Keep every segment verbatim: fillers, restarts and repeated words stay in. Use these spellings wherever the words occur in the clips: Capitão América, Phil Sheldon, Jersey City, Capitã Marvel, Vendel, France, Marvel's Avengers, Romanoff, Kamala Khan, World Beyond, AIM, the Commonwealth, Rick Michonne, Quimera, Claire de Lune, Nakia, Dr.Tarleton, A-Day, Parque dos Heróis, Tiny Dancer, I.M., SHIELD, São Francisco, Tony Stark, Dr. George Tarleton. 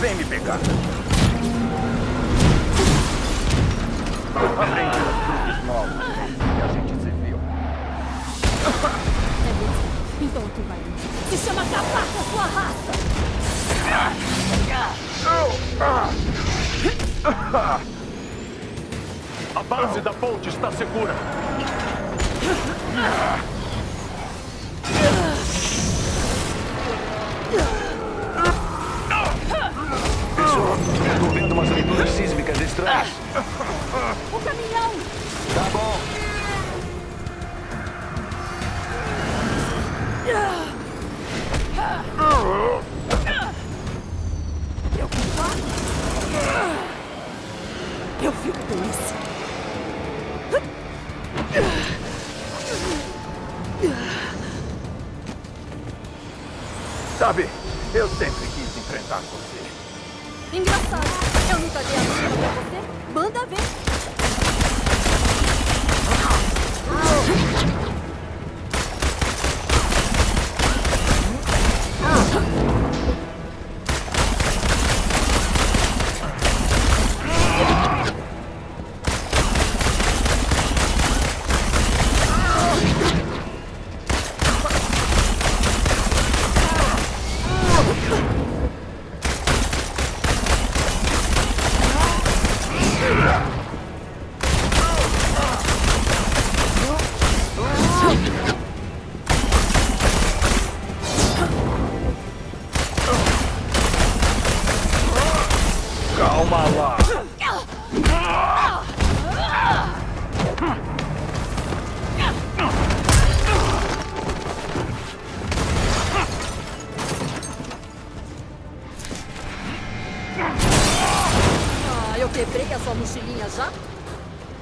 Vem me pegar. Aprende os truques novos desde que a gente se viu. É isso. Então tu vai. Se chama acabar com a sua raça. A base da ponte está segura. Estou vendo umas leituras sísmicas estranhas. O caminhão! Tá bom. Eu fico Eu fico com isso. Sabe, eu sempre quis enfrentar você. Engraçado, eu nunca dei a mão pra você. Manda ver.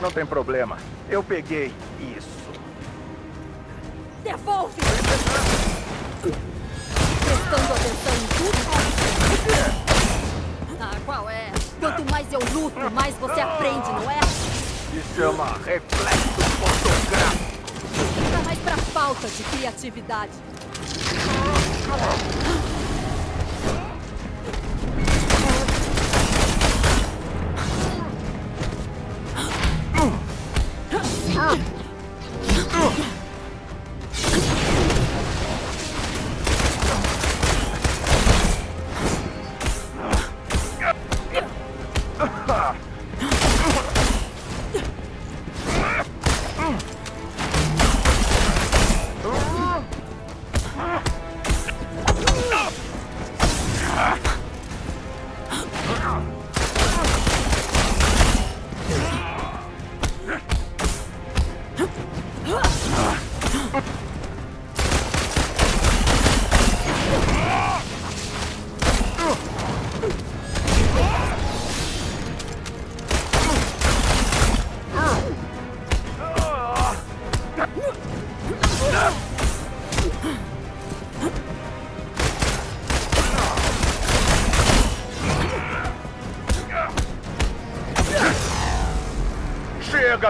Não tem problema. Eu peguei isso. Devolve! Prestando atenção em tudo? Ah, qual é? Quanto mais eu luto, mais você aprende, não é? Se chama reflexo fotográfico. Fica mais pra falta de criatividade.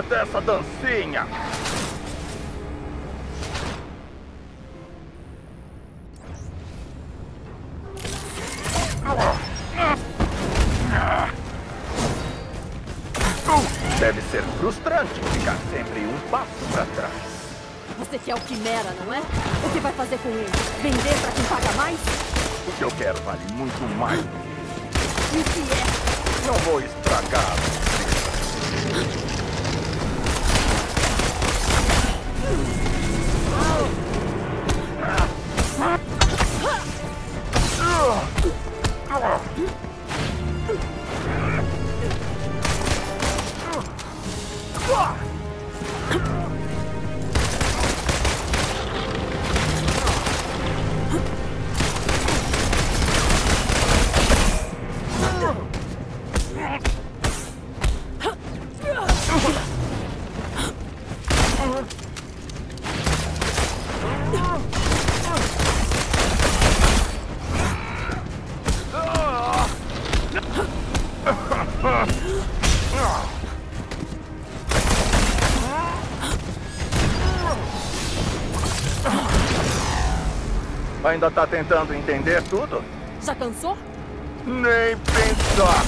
Dessa dancinha. Deve ser frustrante ficar sempre um passo pra trás. Você quer o Quimera, não é? O que vai fazer com ele? Vender pra quem paga mais? O que eu quero vale muito mais do que isso. O que é? Não vou estragar. Ainda tá tentando entender tudo? Já cansou? Nem pensar.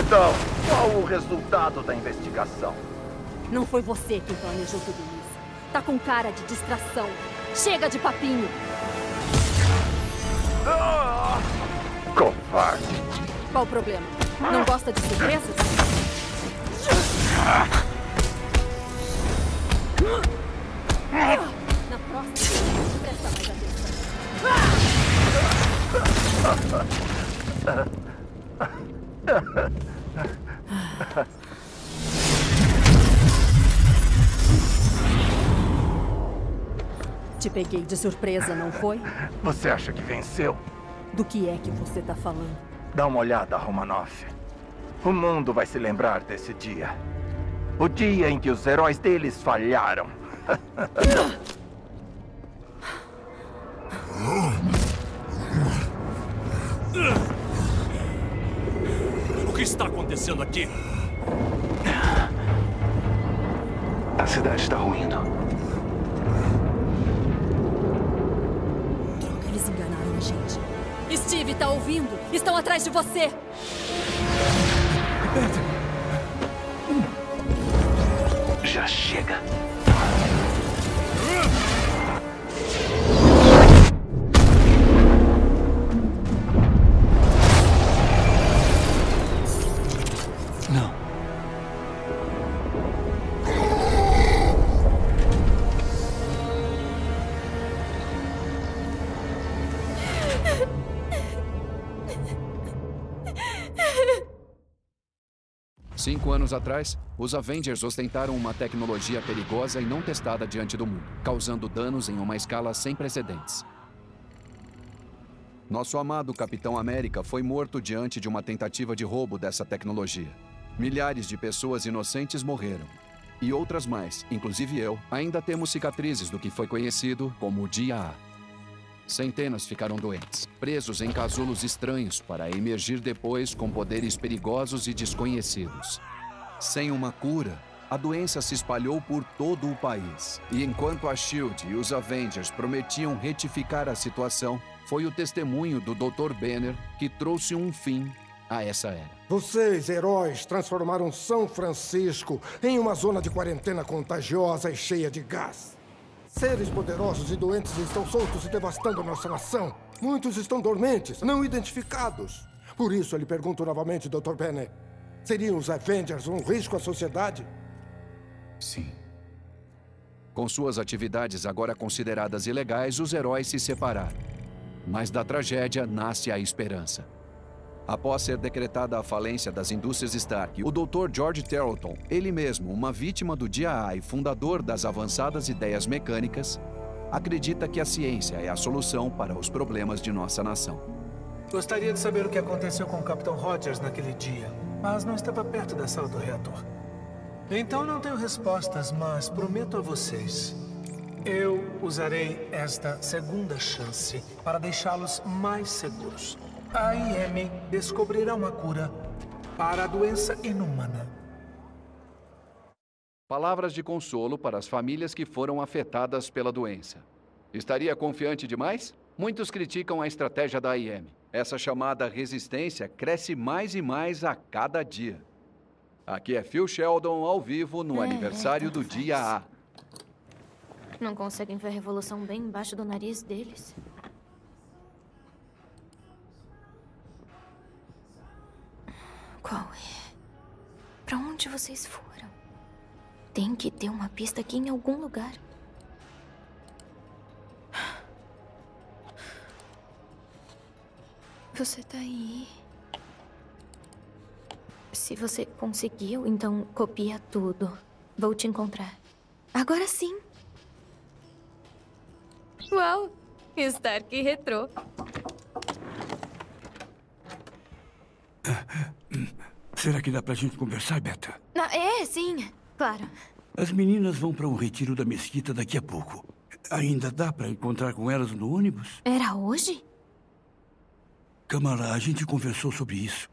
Então, qual o resultado da investigação? Não foi você quem planejou tudo isso. Tá com cara de distração. Chega de papinho! Ah, covarde! Qual o problema? Não gosta de surpresas? Ah. Na próxima, presta mais atenção. Ah. Te peguei de surpresa, não foi? Você acha que venceu? Do que é que você tá falando? Dá uma olhada, Romanoff. O mundo vai se lembrar desse dia. O dia em que os heróis deles falharam. O que está acontecendo aqui? A cidade está ruindo. Droga, eles enganaram a gente. Steve, tá ouvindo? Estão atrás de você! Já chega. Cinco anos atrás, os Avengers ostentaram uma tecnologia perigosa e não testada diante do mundo, causando danos em uma escala sem precedentes. Nosso amado Capitão América foi morto diante de uma tentativa de roubo dessa tecnologia. Milhares de pessoas inocentes morreram. E outras mais, inclusive eu, ainda temos cicatrizes do que foi conhecido como o Dia A. Centenas ficaram doentes, presos em casulos estranhos para emergir depois com poderes perigosos e desconhecidos. Sem uma cura, a doença se espalhou por todo o país. E enquanto a SHIELD e os Avengers prometiam retificar a situação, foi o testemunho do doutor Banner que trouxe um fim a essa era. Vocês, heróis, transformaram São Francisco em uma zona de quarentena contagiosa e cheia de gás. Seres poderosos e doentes estão soltos e devastando nossa nação. Muitos estão dormentes, não identificados. Por isso, eu lhe pergunto novamente, doutor Banner. Seriam os Avengers um risco à sociedade? Sim. Com suas atividades agora consideradas ilegais, os heróis se separaram. Mas da tragédia nasce a esperança. Após ser decretada a falência das indústrias Stark, o doutor George Tarleton, ele mesmo, uma vítima do Dia A e fundador das avançadas ideias mecânicas, acredita que a ciência é a solução para os problemas de nossa nação. Gostaria de saber o que aconteceu com o Capitão Rogers naquele dia, mas não estava perto da sala do reator. Então não tenho respostas, mas prometo a vocês, eu usarei esta segunda chance para deixá-los mais seguros. A I M descobrirá uma cura para a doença inumana. Palavras de consolo para as famílias que foram afetadas pela doença. Estaria confiante demais? Muitos criticam a estratégia da I M. Essa chamada resistência cresce mais e mais a cada dia. Aqui é Phil Sheldon ao vivo no é, aniversário é, do Dia A. Não conseguem ver a revolução bem embaixo do nariz deles? Qual é? Pra onde vocês foram? Tem que ter uma pista aqui em algum lugar. Você tá aí? Se você conseguiu, então copia tudo. Vou te encontrar. Agora sim! Uau! Stark retrô. Será que dá pra gente conversar, Beta? Ah, é, sim, claro. As meninas vão pra um retiro da mesquita daqui a pouco. Ainda dá pra encontrar com elas no ônibus? Era hoje? Kamala, a gente conversou sobre isso.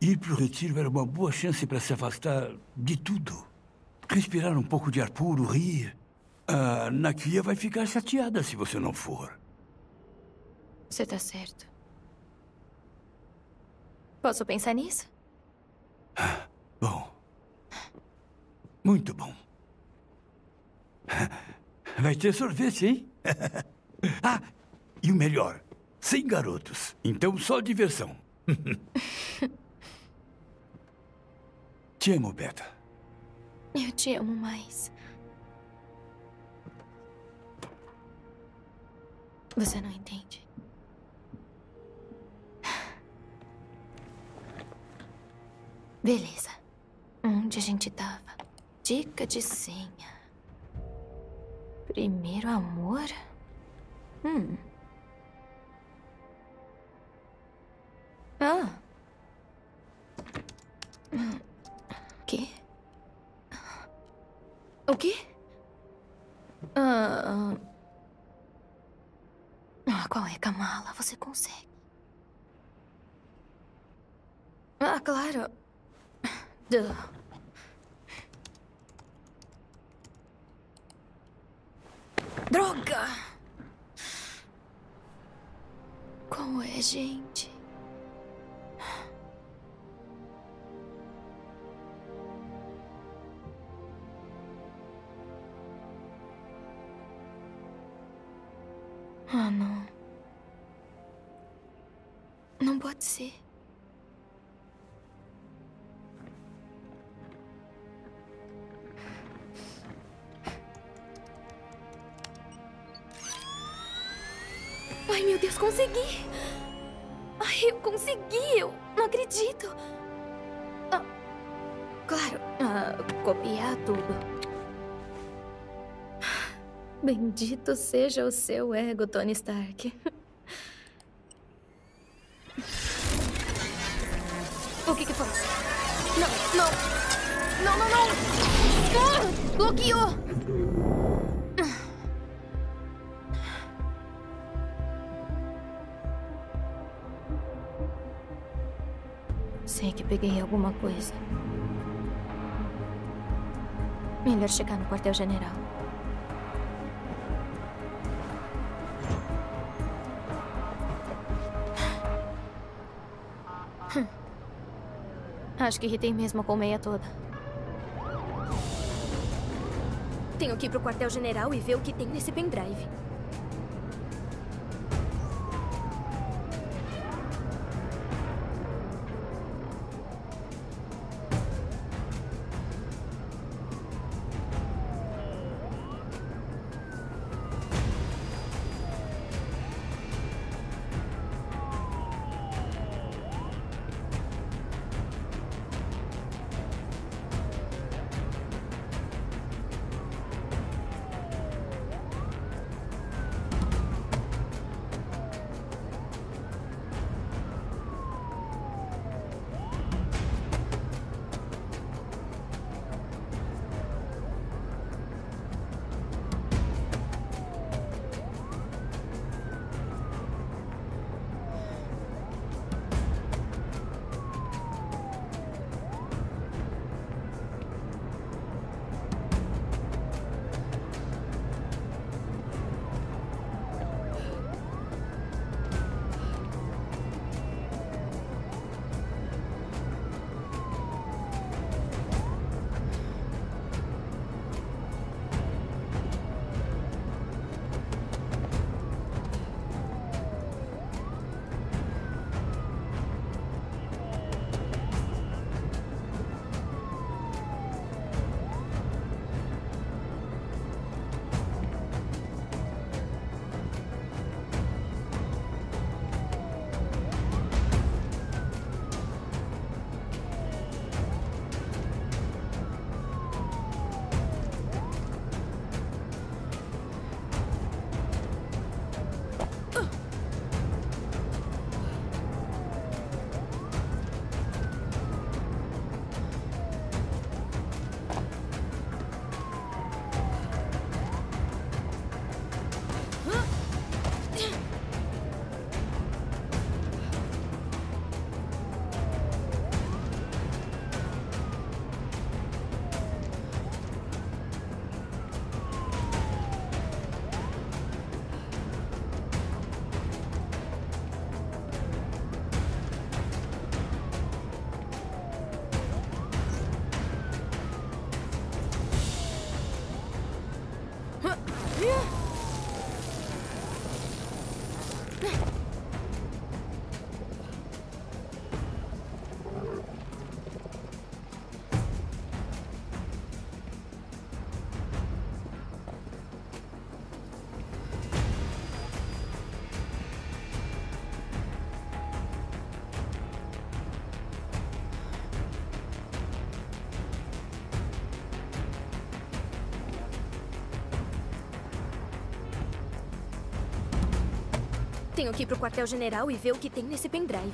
Ir pro retiro era uma boa chance pra se afastar de tudo. Respirar um pouco de ar puro, rir. A Nakia vai ficar chateada se você não for. Você tá certo. Posso pensar nisso? Ah, bom. Muito bom. Vai ter sorvete, hein? Ah, e o melhor, sem garotos. Então só diversão. Te amo, Beta. Eu te amo mais. Você não entende. Beleza. Onde a gente tava? Dica de senha. Primeiro amor? Hum. Ah. O quê? O quê? Ah... Ah, qual é, Kamala? Você consegue. Ah, claro. Duh. Droga! Qual é, gente? Ah, não. Não pode ser. Ai, meu Deus, consegui! Ai, eu consegui! Eu não acredito! Ah, claro, ah, copiar tudo. Bendito seja o seu ego, Tony Stark. O que que foi? Não, não! Não, não, não! Ah, bloqueou! Sei que peguei alguma coisa. Melhor chegar no quartel-general. Acho que irritei mesmo a colmeia toda. Tenho que ir pro quartel-general e ver o que tem nesse pendrive. Tenho que ir pro quartel-general e ver o que tem nesse pendrive.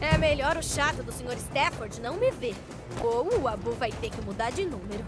É melhor o chato do senhor Stafford não me ver, ou o Abu vai ter que mudar de número.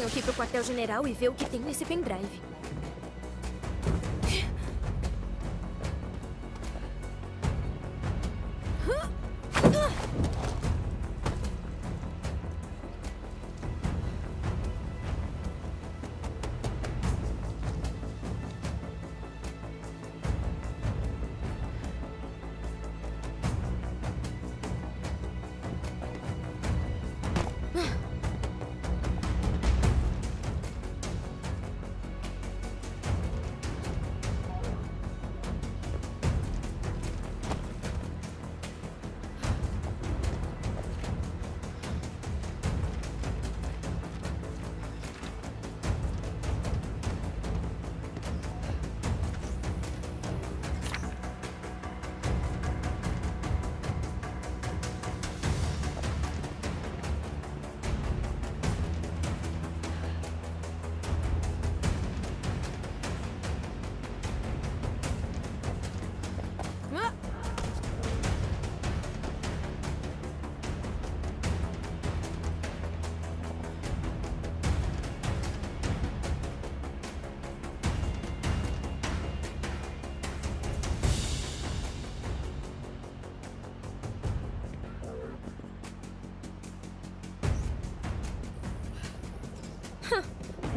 Tenho que ir pro quartel-general e ver o que tem nesse pendrive.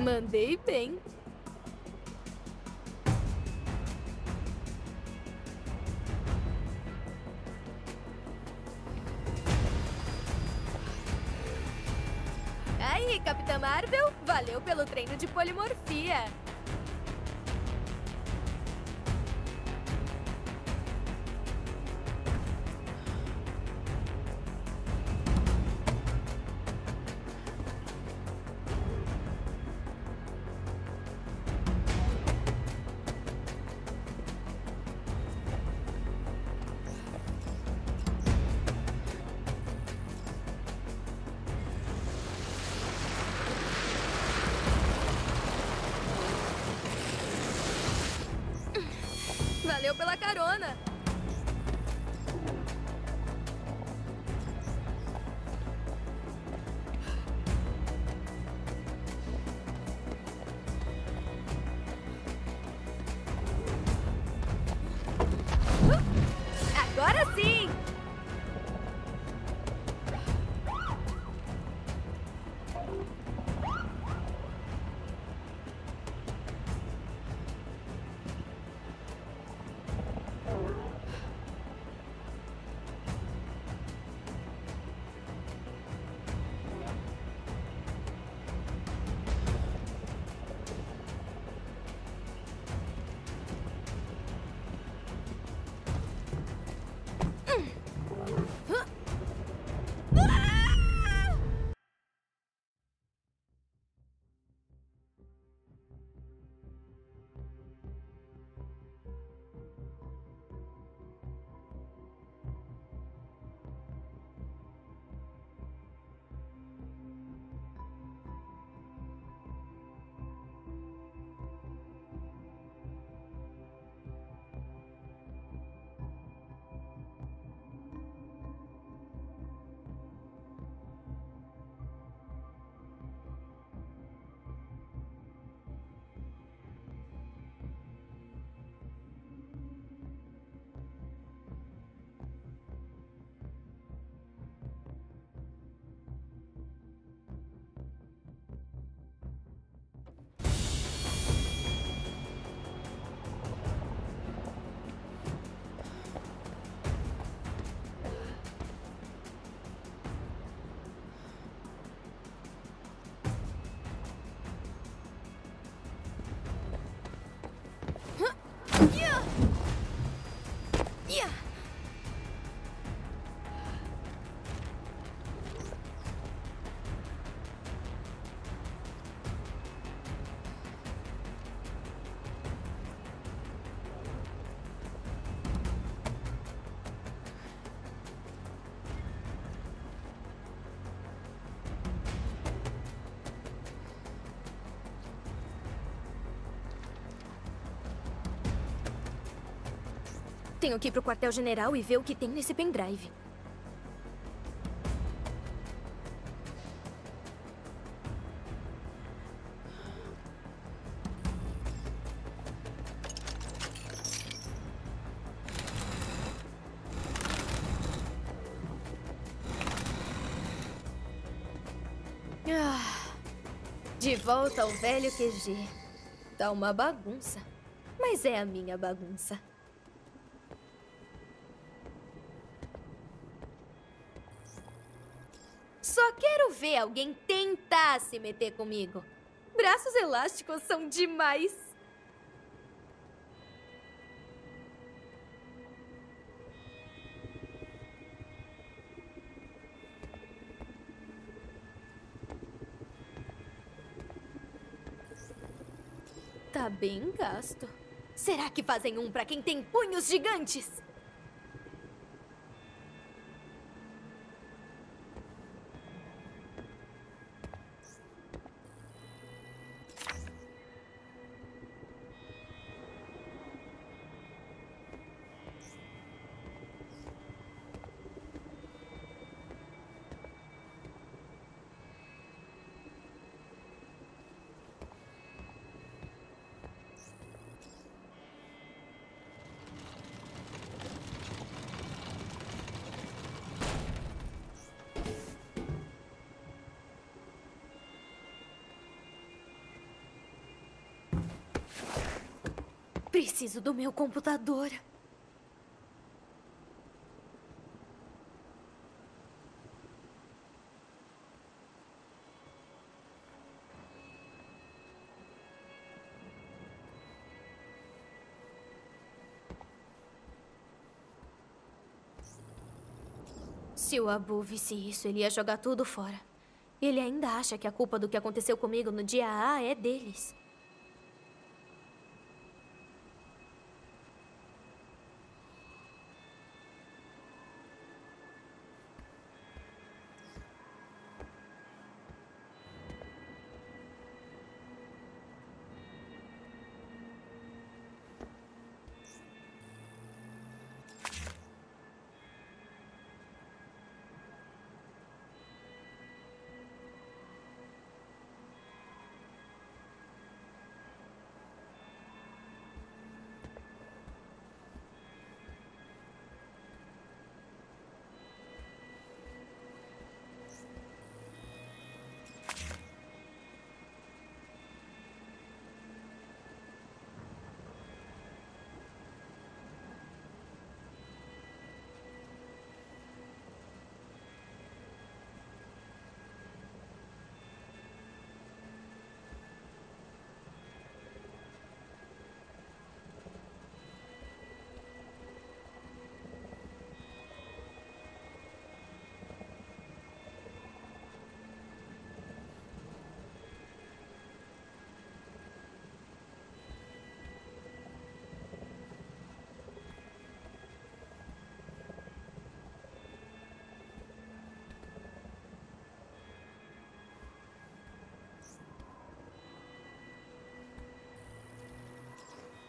Mandei bem. Aí, Capitã Marvel, valeu pelo treino de polimorfia. Valeu pela carona! Agora sim! Tenho que ir pro quartel-general e ver o que tem nesse pendrive. De volta ao velho Q G. Tá uma bagunça, mas é a minha bagunça. Só quero ver alguém tentar se meter comigo. Braços elásticos são demais. Tá bem gasto. Será que fazem um pra quem tem punhos gigantes? Preciso do meu computador. Se o Abu visse isso, ele ia jogar tudo fora. Ele ainda acha que a culpa do que aconteceu comigo no dia A é deles.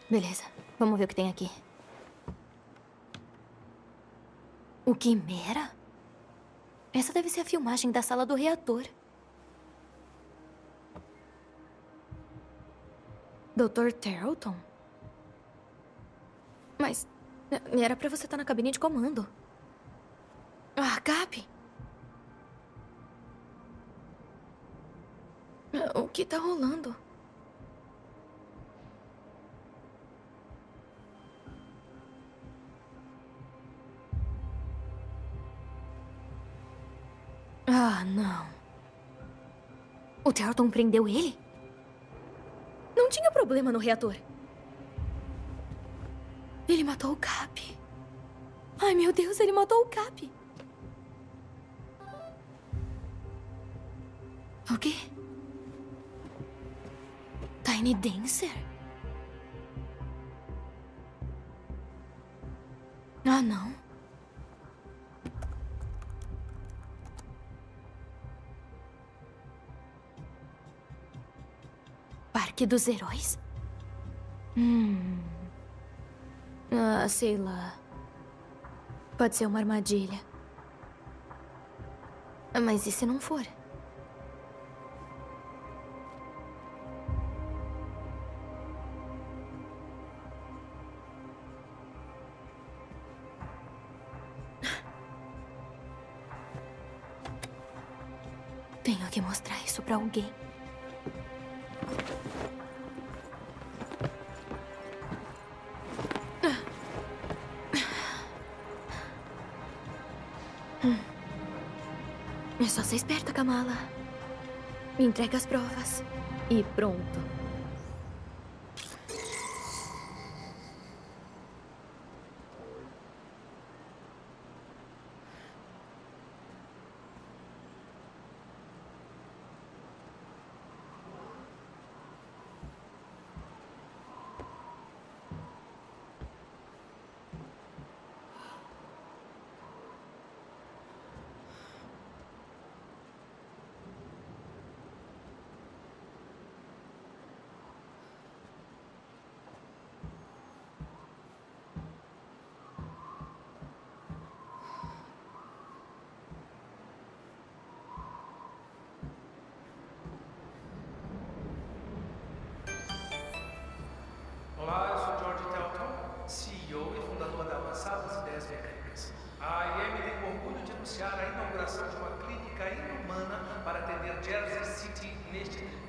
Beleza, vamos ver o que tem aqui. O Quimera? Essa deve ser a filmagem da sala do reator. doutor Tarleton? Mas era pra você estar na cabine de comando. Ah, Cap! O que tá rolando? Não. O Tarleton prendeu ele? Não tinha problema no reator. Ele matou o Cap. Ai, meu Deus, ele matou o Cap. O quê? Tiny Dancer? Ah, não. Parque dos Heróis? Hum... Ah, sei lá... Pode ser uma armadilha. Mas e se não for? Tenho que mostrar isso pra alguém. É só ser esperta, Kamala. Me entrega as provas. E pronto. Olá, eu sou George Tarleton, C E O e fundador da Avançadas Ideias Mecânicas. A I M tem orgulho de anunciar a inauguração de uma clínica inumana para atender Jersey City neste trimestre.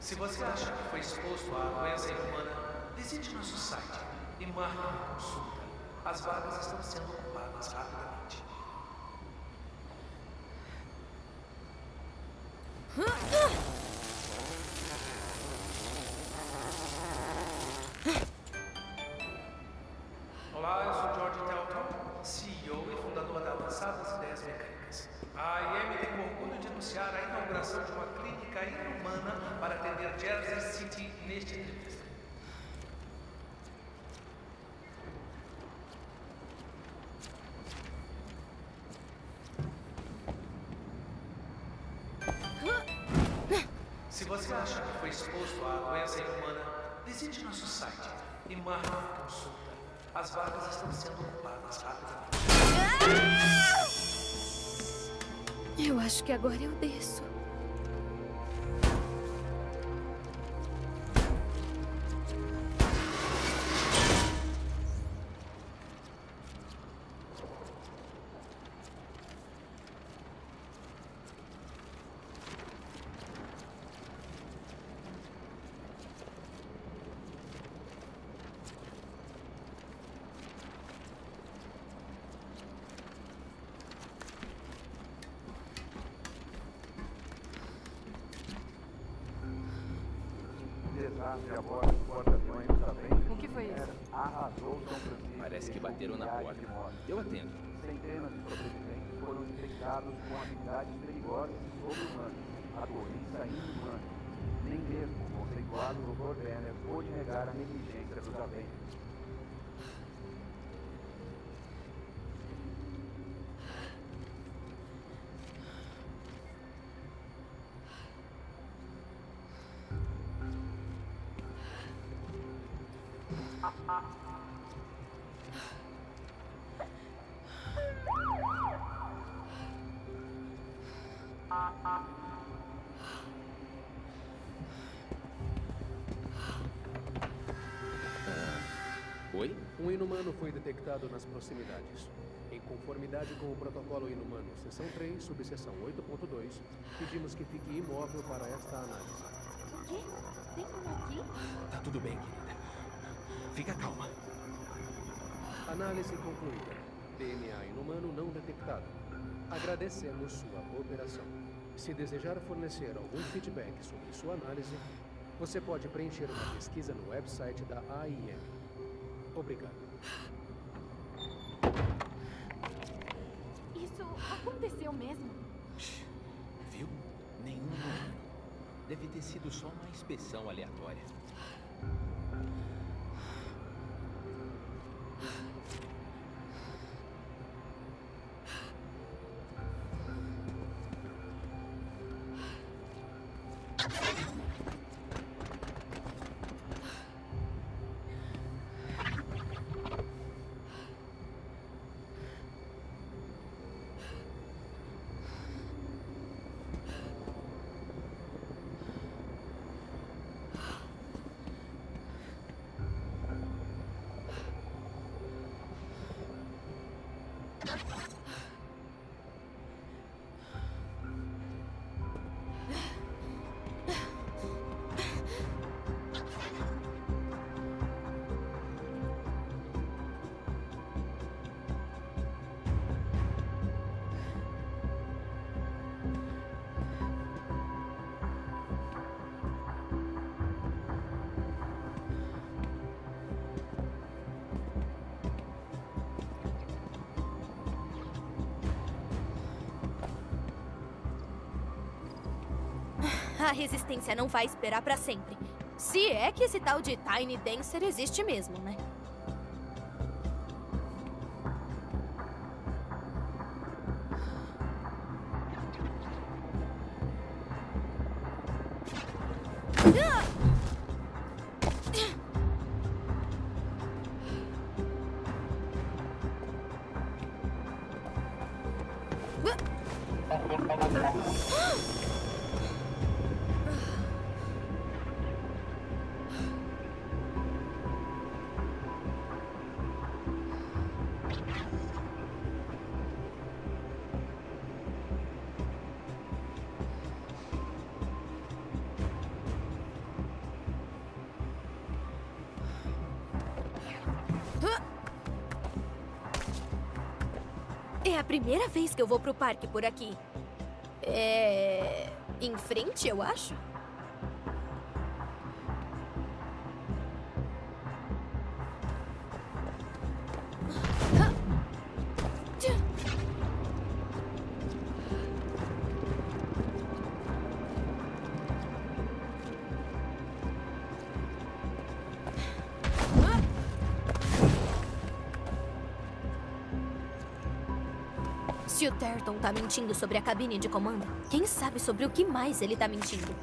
Se você acha que foi exposto à doença humana, visite nosso site e marque uma consulta. As vagas estão sendo ocupadas rapidamente. Olá, eu sou George Tarleton, C E O e fundador da Avançadas Ideias Mecânicas. A I M tem orgulho de anunciar a inauguração de uma clínica inumana para atender Jersey City neste trimestre. Se você acha que foi exposto à doença humana, visite nosso site e marque uma consulta. As vagas estão sendo ocupadas rapidamente. Eu acho que agora eu desço. O que foi isso? Parece que bateram na porta. Eu atendo. Centenas de sobreviventes foram infectados com habilidades perigosas e sobre-humanas. A doença inumana. Nem mesmo o conceituado doutor Vendel pôde negar a negligência dos agentes. Um inumano foi detectado nas proximidades. Conformidade com o protocolo inumano, seção três, subseção oito ponto dois, pedimos que fique imóvel para esta análise. O quê? Tem como aqui? Tá tudo bem, querida. Fica calma. Análise concluída. D N A inumano não detectado. Agradecemos sua cooperação. Se desejar fornecer algum feedback sobre sua análise, você pode preencher uma pesquisa no website da A I M. Obrigado. Isso aconteceu mesmo? Viu? Nenhum humano. Deve ter sido só uma inspeção aleatória. A resistência não vai esperar pra sempre. Se é que esse tal de Tiny Dancer existe mesmo, né? É a primeira vez que eu vou pro parque por aqui. É... em frente, eu acho? Se o Tarleton tá mentindo sobre a cabine de comando, quem sabe sobre o que mais ele tá mentindo?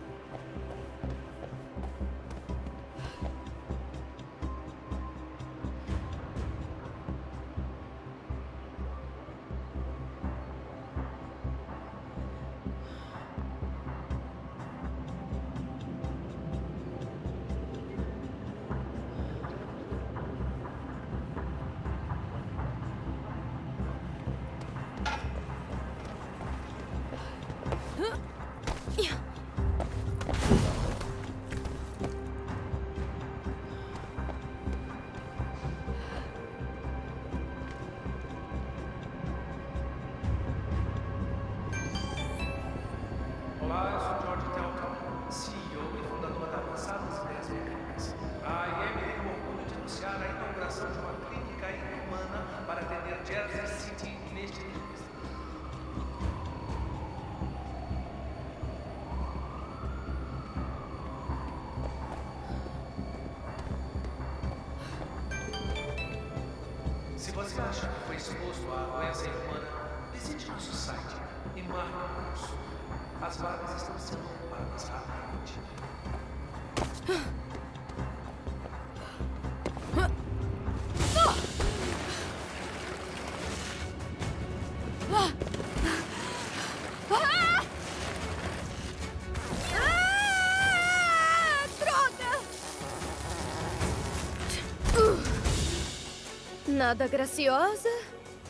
Se acha que foi exposto à doença humana, visite nosso site e marque o curso. As vagas estão sendo ocupadas rapidamente. Nada graciosa.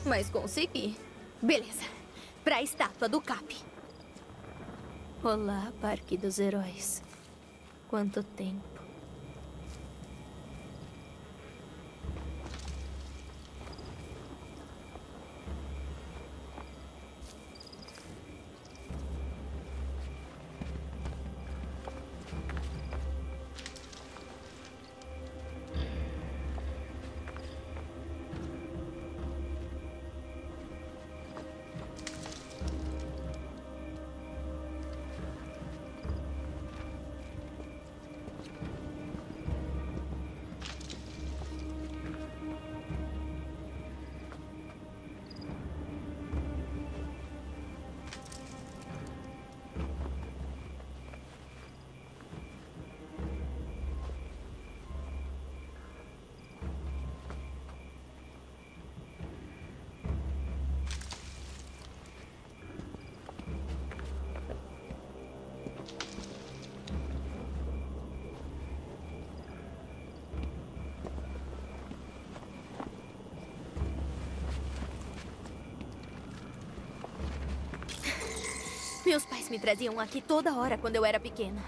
mas consegui. Beleza, pra estátua do Cap. Olá, Parque dos Heróis. Quanto tempo. Meus pais me traziam aqui toda hora quando eu era pequena.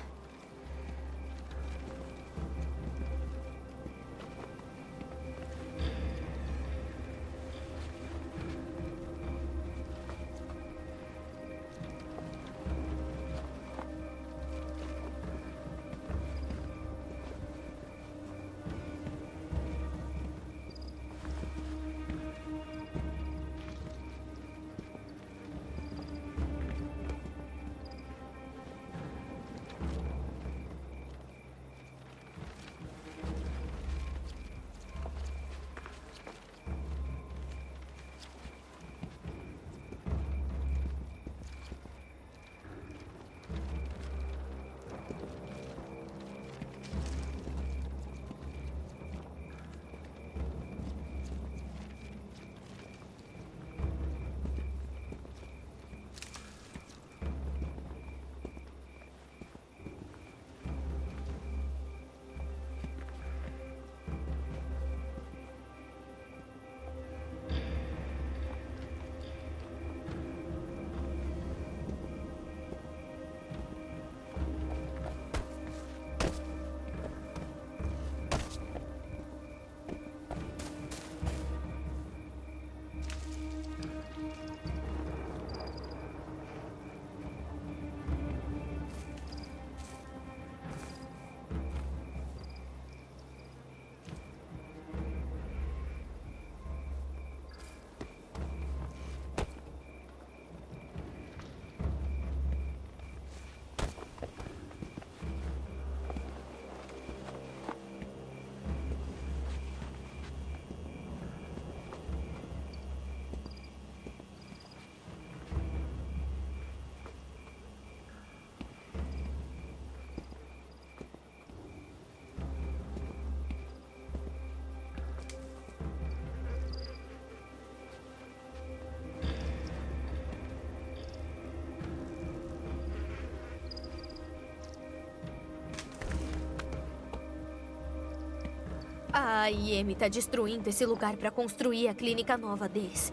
A A I M tá destruindo esse lugar para construir a clínica nova deles.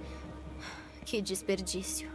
Que desperdício.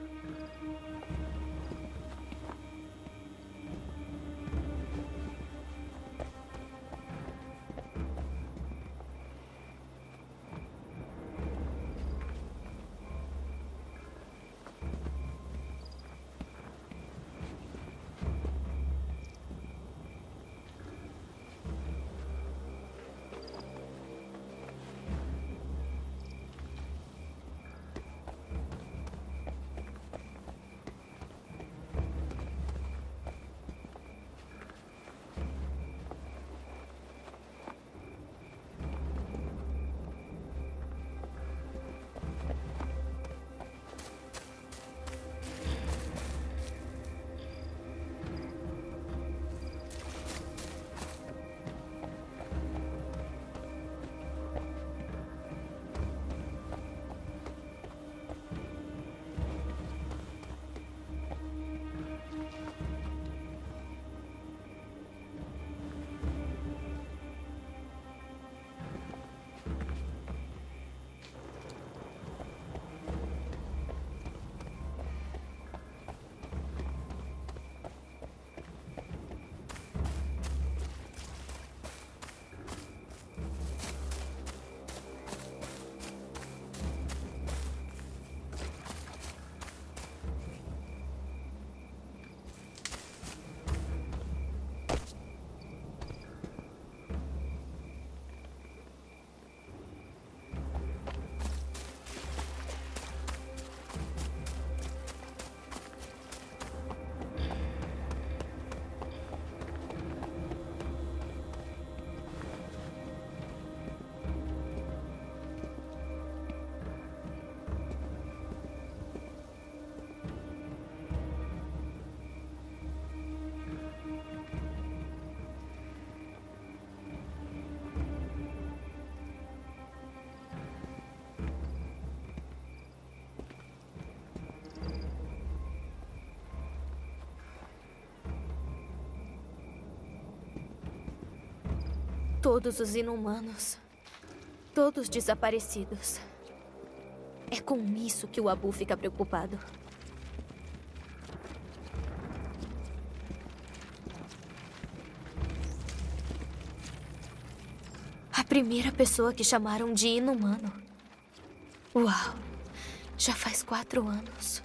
Todos os inumanos. Todos desaparecidos. É com isso que o Abu fica preocupado. A primeira pessoa que chamaram de inumano. Uau! Já faz quatro anos.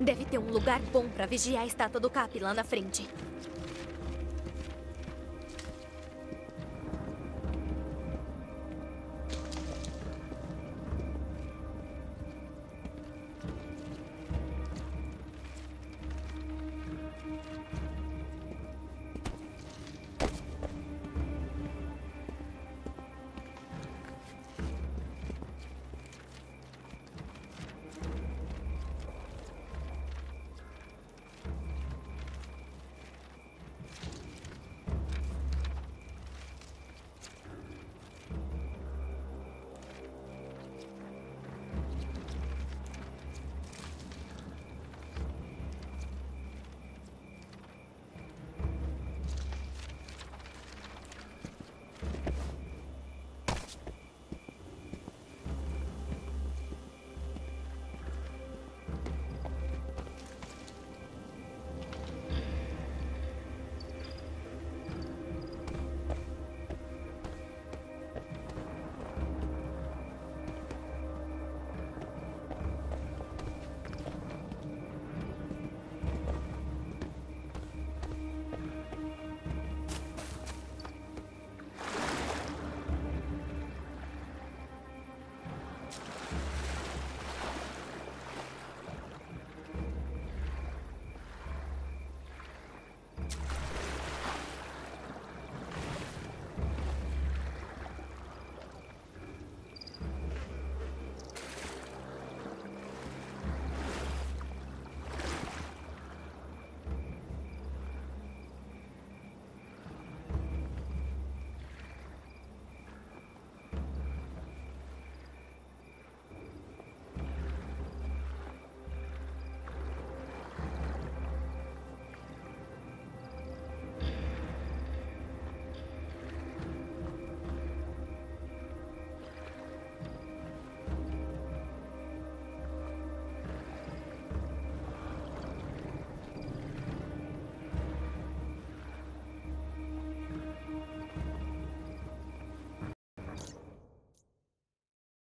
Deve ter um lugar bom pra vigiar a estátua do Cap lá na frente.